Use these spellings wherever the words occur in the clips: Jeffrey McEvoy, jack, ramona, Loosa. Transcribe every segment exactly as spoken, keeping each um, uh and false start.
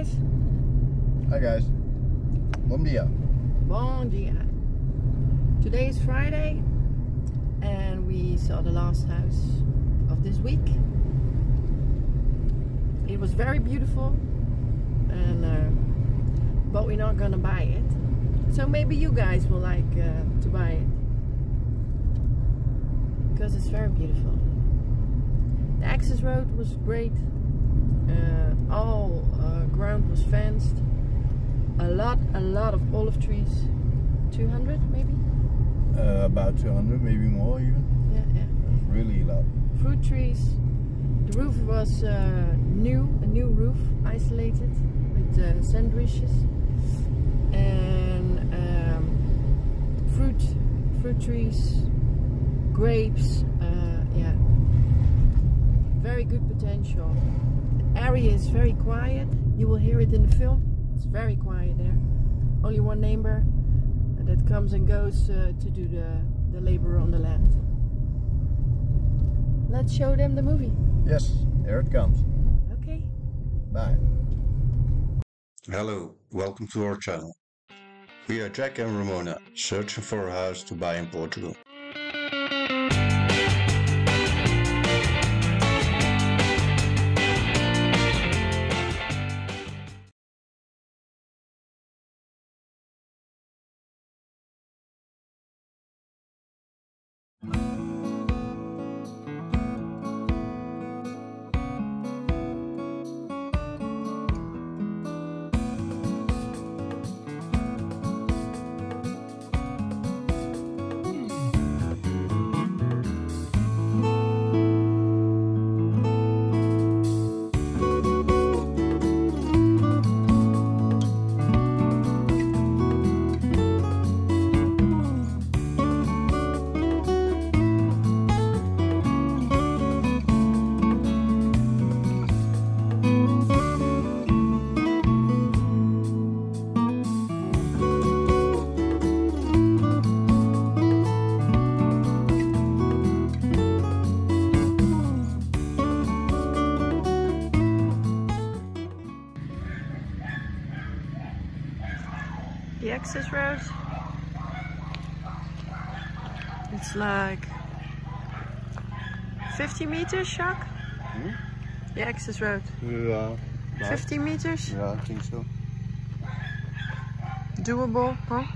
guys. Hi guys. Bom dia. Bom dia. Today's Friday and we saw the last house of this week. It was very beautiful, and uh, but we're not gonna buy it. So maybe you guys will like uh, to buy it because it's very beautiful. The access road was great. Uh, all uh, ground was fenced. A lot, a lot of olive trees. two hundred maybe? Uh, about two hundred, maybe more even. Yeah, yeah. That's really loud. Fruit trees. The roof was uh, new, a new roof, isolated with uh, sandwiches and um, fruit, fruit trees, grapes. Uh, yeah, very good potential. The area is very quiet. You will hear it in the film. It's very quiet there. Only one neighbor that comes and goes uh, to do the, the labor on the land. Let's show them the movie. Yes, here it comes. Okay. Bye. Hello, welcome to our channel. We are Jack and Ramona, searching for a house to buy in Portugal. The access road, it's like fifty meters, Jacques? Hmm? The access road. Yeah. Right. fifty meters? Yeah, I think so. Doable, huh?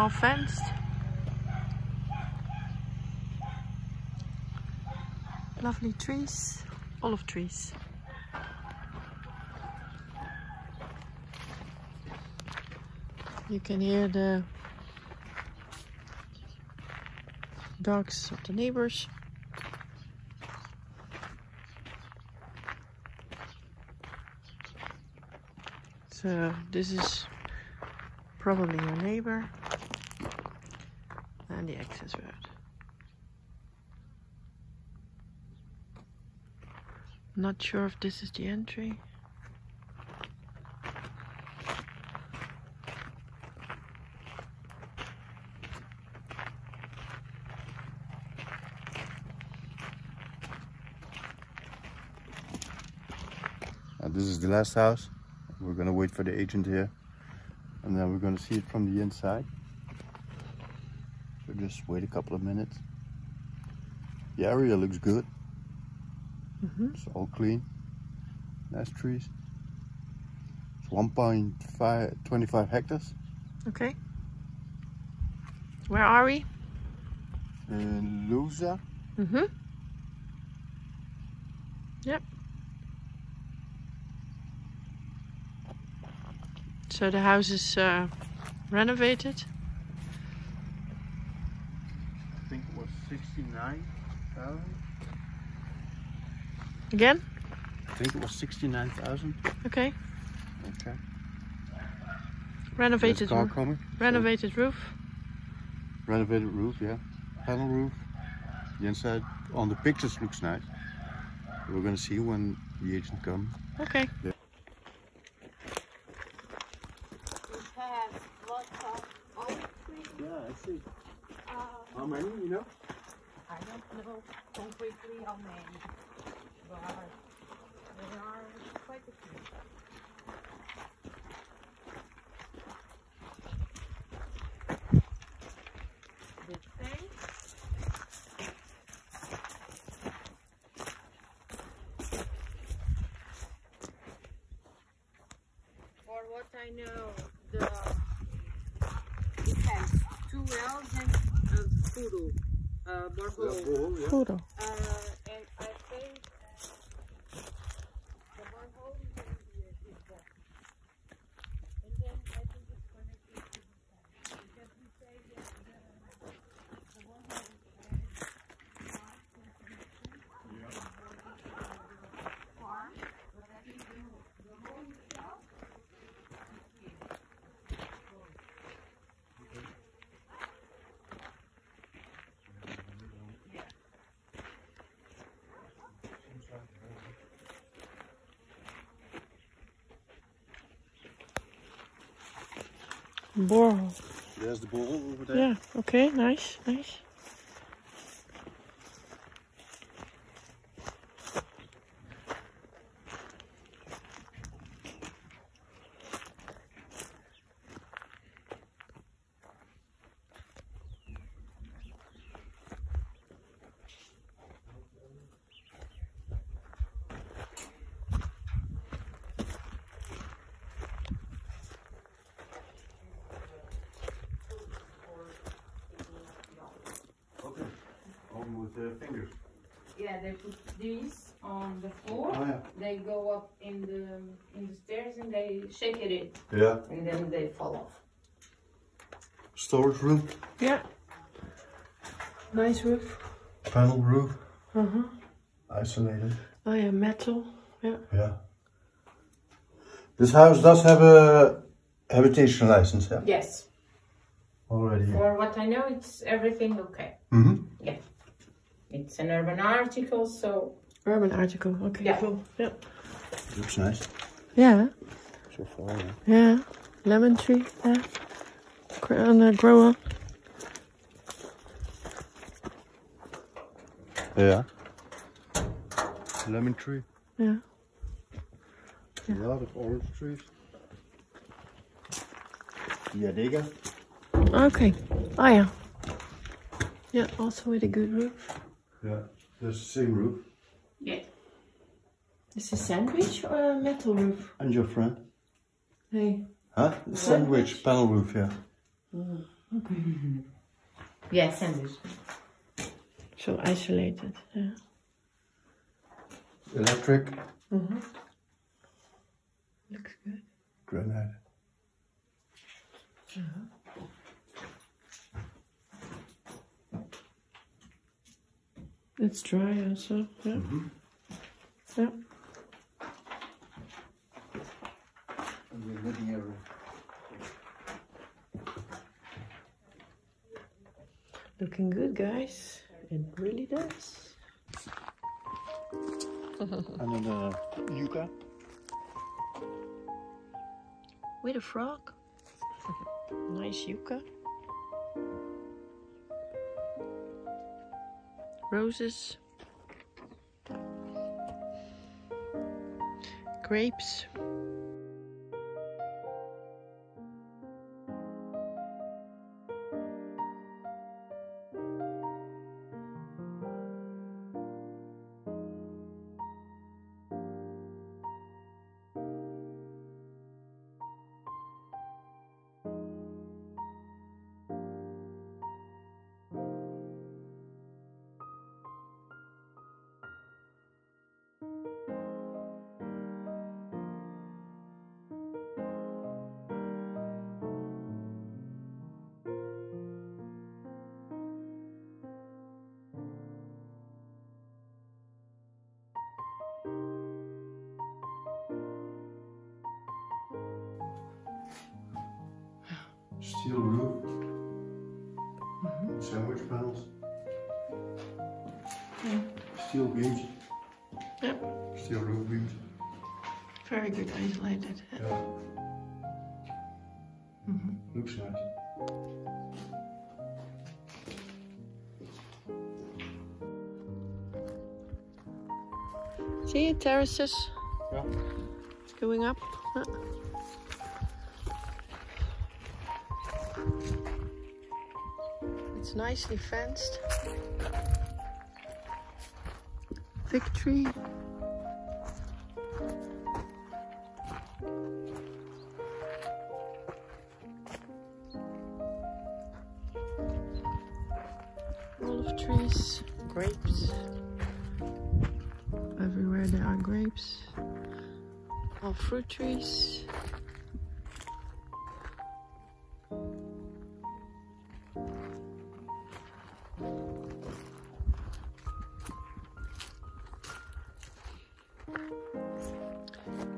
All fenced. Lovely trees, olive trees. You can hear the dogs of the neighbors. So this is probably your neighbor and the access road. Not sure if this is the entry. This is the last house. We're gonna wait for the agent here, and then we're gonna see it from the inside. So just wait a couple of minutes. The area looks good. Mm-hmm. It's all clean. Nice trees. It's one point five two five hectares. Okay. Where are we? In Loosa. Mm-hmm. Yep. So the house is uh, renovated. I think it was sixty-nine thousand. Again? I think it was sixty-nine thousand. Okay. Okay. Renovated car coming. Renovated roof. Renovated roof, yeah. Panel roof. The inside on the pictures looks nice. We're gonna see when the agent comes. Okay. Yeah. How many, you know? I don't know completely how many, but there are quite a few. I know the it has two L's and uh, puro, uh, borehole. Yeah, puro, yeah. Uh, and I think uh, the borehole is going to be a big one. And then I think it's connected to the side. Because we say that the, the borehole is a yeah. farm, but I think the, the hole itself. Borehole. There's the borehole over there. Yeah, okay, nice, nice. The fingers. Yeah, they put these on the floor. Oh, yeah. They go up in the in the stairs and they shake it in. Yeah. And then they fall off. Storage room. Yeah. Nice roof. Panel roof. Uh huh. Isolated. Oh yeah, metal. Yeah. Yeah. This house does have a habitation license. Yeah. Yes. Already. For what I know, it's everything okay. Mm-hmm. Yeah. It's an urban article, so... Urban article, okay, yeah. Cool. Yeah. Looks nice. Yeah. So far, yeah. Yeah. Lemon tree there. And uh, grow up. Yeah. Lemon tree. Yeah. yeah. A lot of orange trees. Yadega. Okay. Oh, yeah. Yeah, also with a good roof. Yeah, there's the same roof. Yeah. Is it a sandwich or a metal roof? And your friend? Hey. Huh? Sandwich, sandwich panel roof, yeah. Oh, okay. Yeah, sandwich. So isolated, yeah. Electric. Mm-hmm. Looks good. Granite. Uh-huh. It's dry also, yeah. Mm-hmm. Yeah. And the living area. Looking good, guys. It really does. And then the yucca. With a frog. Nice yucca. Roses, grapes. Steel roof, mm-hmm. Sandwich panels, yeah. Steel beams, yep. Steel roof beams. Very good, isolated. Yeah. Mm-hmm. Looks nice. See terraces. Yeah. It's going up. Huh? It's nicely fenced. Thick tree. Olive trees, grapes. Everywhere there are grapes. All fruit trees.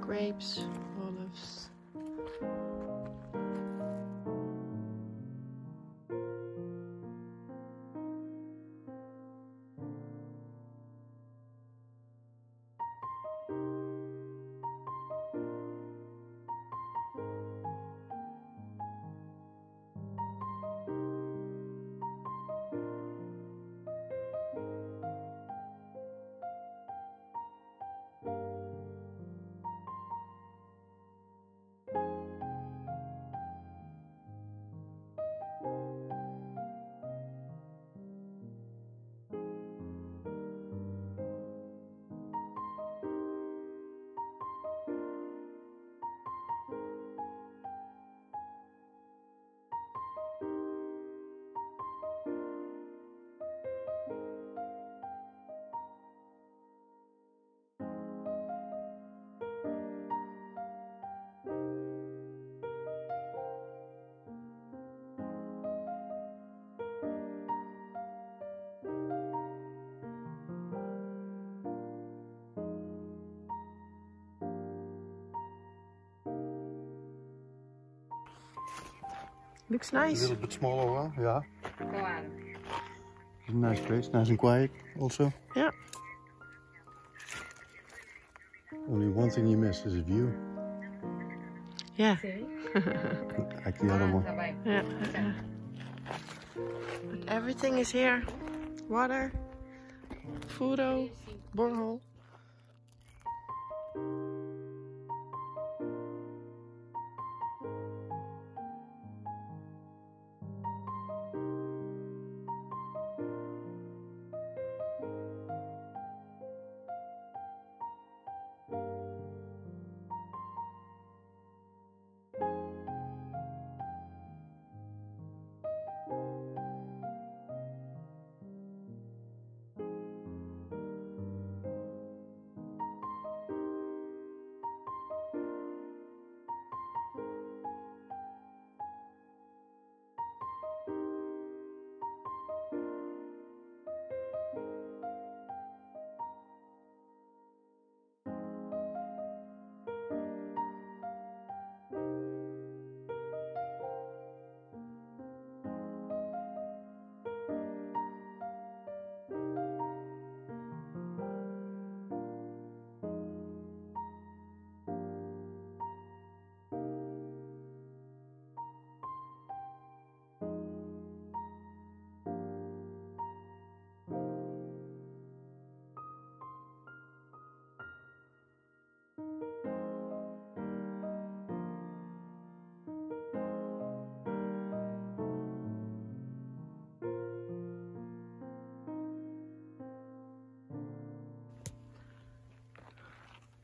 Grapes, olives. Looks nice. A little bit smaller, huh? Yeah. Go on. It's a nice place, nice and quiet also. Yeah. Only one thing you miss is a view. Yeah. Like the other one. Yeah. Yeah. But everything is here. Water, furo, borehole.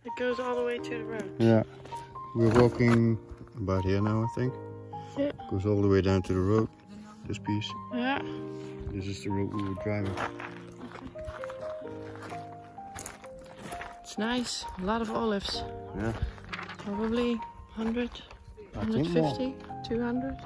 It goes all the way to the road. Yeah, we're walking about here now, I think. Yeah. Goes all the way down to the road, this piece. Yeah. This is the road we were driving. Okay. It's nice, a lot of olives. Yeah. Probably one hundred, I one hundred fifty, two hundred.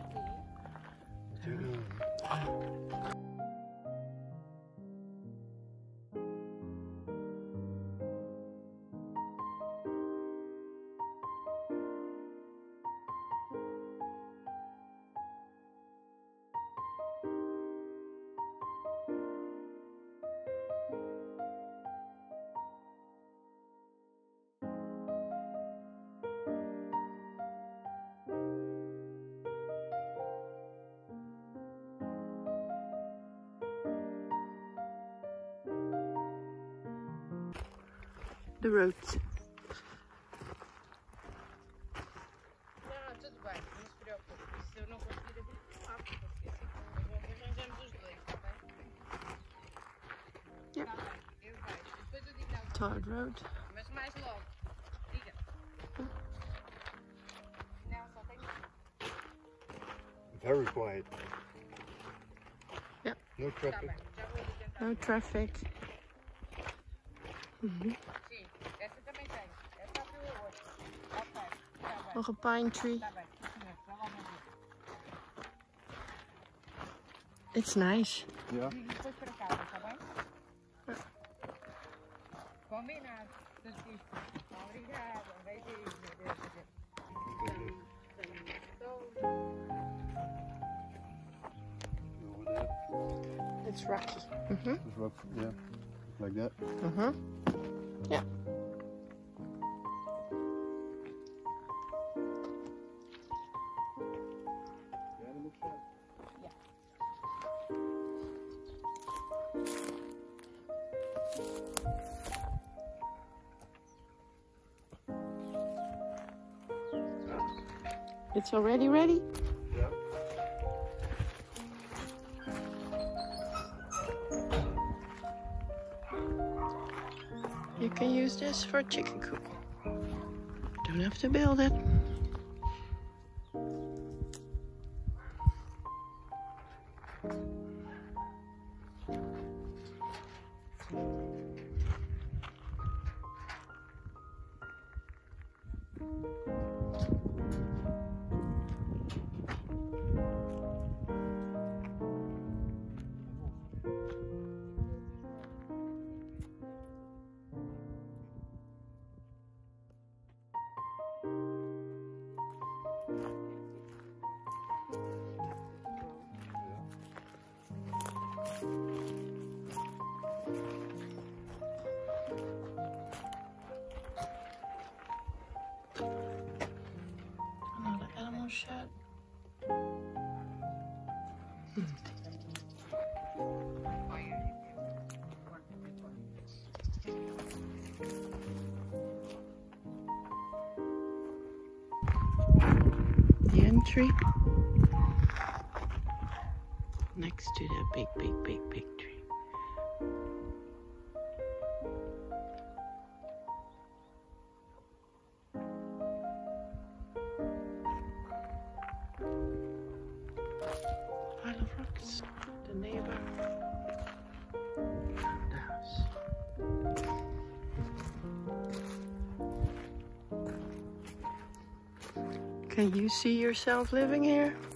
The road. eu não conseguir abrir o saco, porque assim como arranjamos os dois, está bem? Está bem, eu vejo. Depois eu digo Todd Road. Mas mais logo, diga. Não, só tem isso. Very quiet. Yep. No traffic. Está bem, já vou tentar. No traffic. Uhum. Sim, essa também tem. Essa abriu a outra. Ok, está bem. Or a pine tree. Está bem. It's nice. Yeah. It's rocky. Mm-hmm. It's rough, yeah. Like that. Uh-huh. Yeah. It's already ready? Yeah. You can use this for chicken coop. Don't have to build it. Shut. Hmm. The entry next to that big, big, big, big tree. The neighbor, the house. Can you see yourself living here?